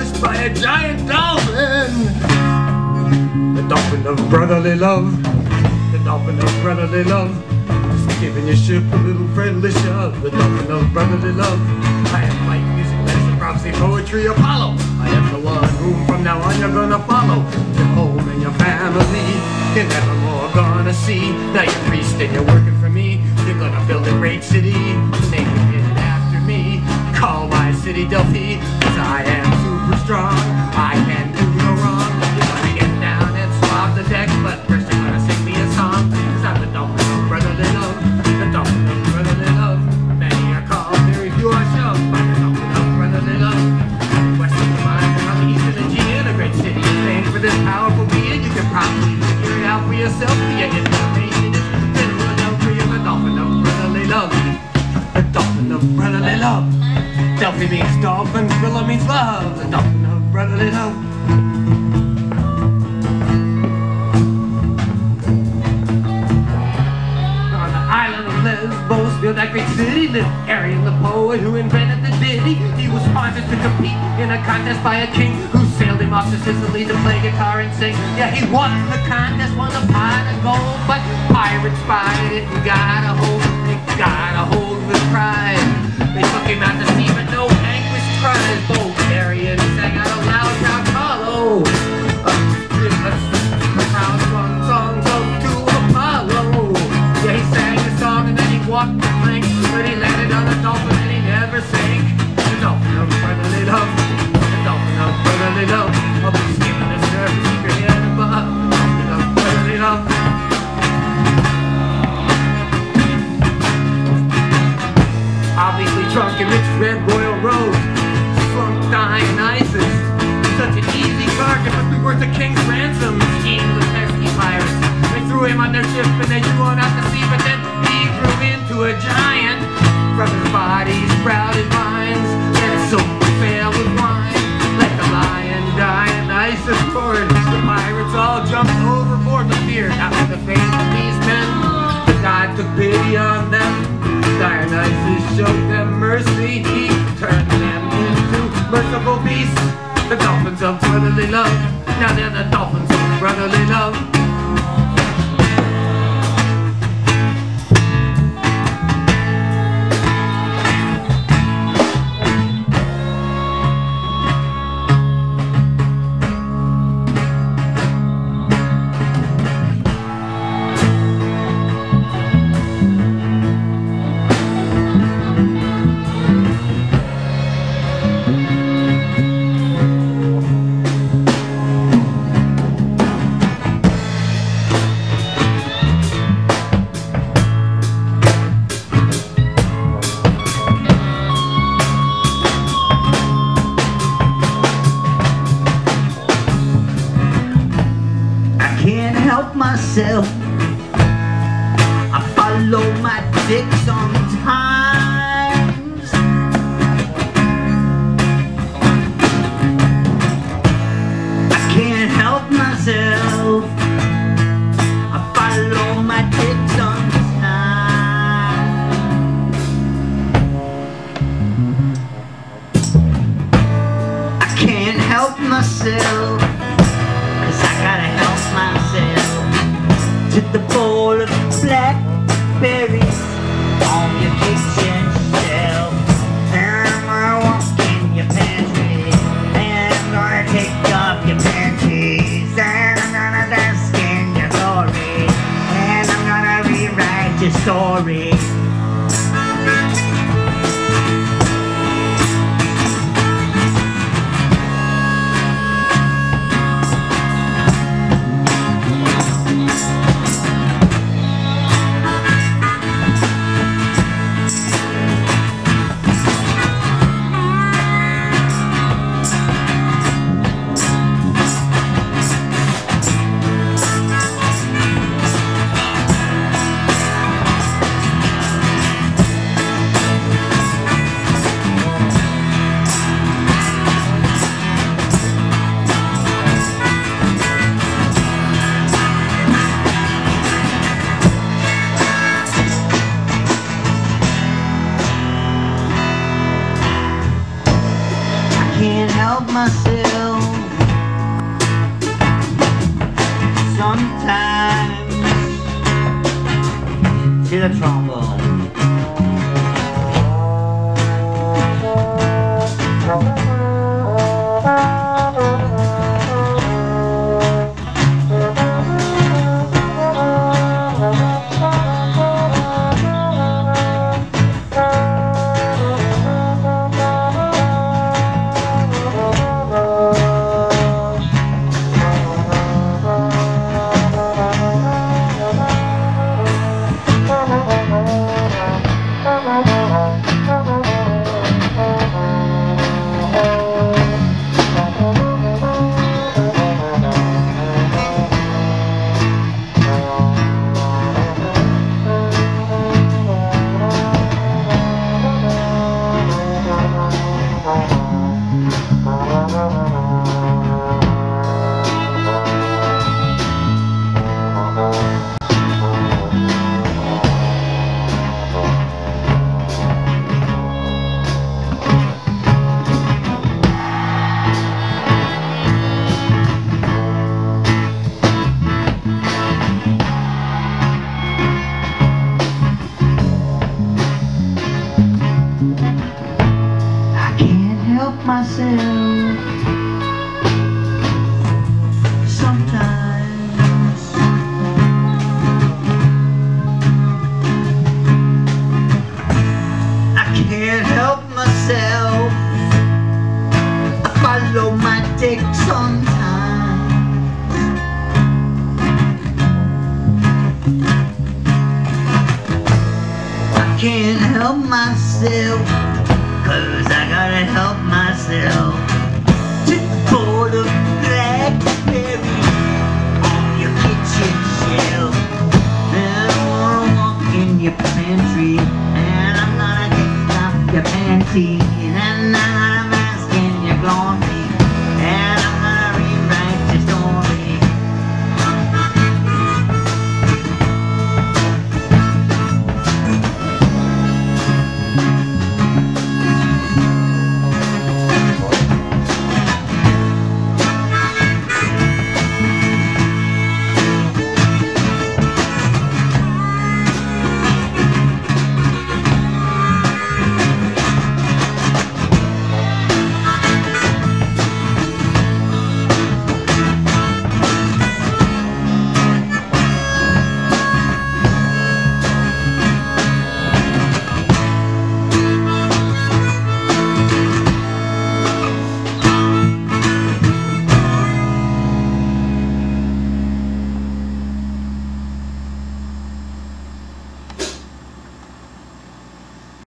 pushed by a giant dolphin. The dolphin of brotherly love, the dolphin of brotherly love, just giving your ship a little friendly shove. The dolphin of brotherly love. I am like music, medicine, prophecy, poetry, Apollo. I am the one whom from now on you're gonna follow. Your home and your family, you're never more gonna see. Now you're priest and you're working for me. You're gonna build a great city, name it after me. Call my city Delphi, cause I am super strong. I can do no wrong. You're gonna get down and swab the deck, but first you're gonna sing me a song. Cause I'm the dolphin of brotherly love, the dolphin of brotherly love. Many are called, very few are shoved, by the dolphin of brotherly love. West of the mind, from the east of the G, in a great city named for this powerful being. You can probably figure it out for yourself, but you get the brotherly love. Delphi means dolphin, Philo means love. The dolphin of brotherly love. On the island of Lesbos, built that great city, lived Arian the poet who invented the ditty. He was sponsored to compete in a contest by a king who sailed him off to Sicily to play guitar and sing. Yeah, he won the contest, won a pot of gold, but pirates spied it and got a hold. They got a hold. They took him out to sea, but no anguish cries. Both Arian sang out a loud crowd hollow. The crowd sung songs up to Apollo. Yeah, he sang a song and then he walked the plank, but he landed on a dolphin and he never sank. The dolphin of brotherly love, the dolphin of brotherly love. I'll be skimming the surface, keep your head above. The dolphin of brotherly love. Obviously drunk and rich red royal rose, slunk Dionysus, such an easy bargain, must be worth a king's ransom. He was pesky pirates, they threw him on their ship and they drew on out to sea, but then he grew into a giant. From his body sprouted vines, let his silver fail with wine. Let the lion Dionysus board, the pirates all jumped overboard with fear. That was the fate of these men, but God took pity on them. Dionysus showed them mercy, he turned them into merciful beasts. The dolphins of brotherly love, now they're the dolphins of brotherly love. Myself, I follow my dick sometimes. I can't help myself, I follow my dick sometimes. I can't help myself, cause I gotta help myself. To the bowl of blackberries on your kitchen shelf. And I walk in your pantry, and I'm gonna take off your panties, and I'm gonna bask in your glory, and I'm gonna rewrite your story. myself. Sometimes to the trombone. Can't help myself, 'cause I gotta help myself.